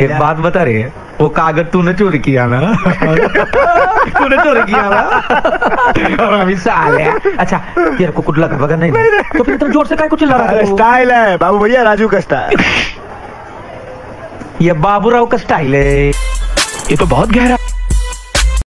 एक बात बता रहे है, वो कागज तूने चोरी किया ना, तूने चोरी किया ना। और अभी साल है। अच्छा तेरे को कुछ लगा वगैरह नहीं, नहीं। तो फिर तुम जोर से काय कुछ चिल्ला रहा है? स्टाइल है बाबू भैया, राजू का स्टाइल, ये बाबू राव का स्टाइल है। ये तो बहुत गहरा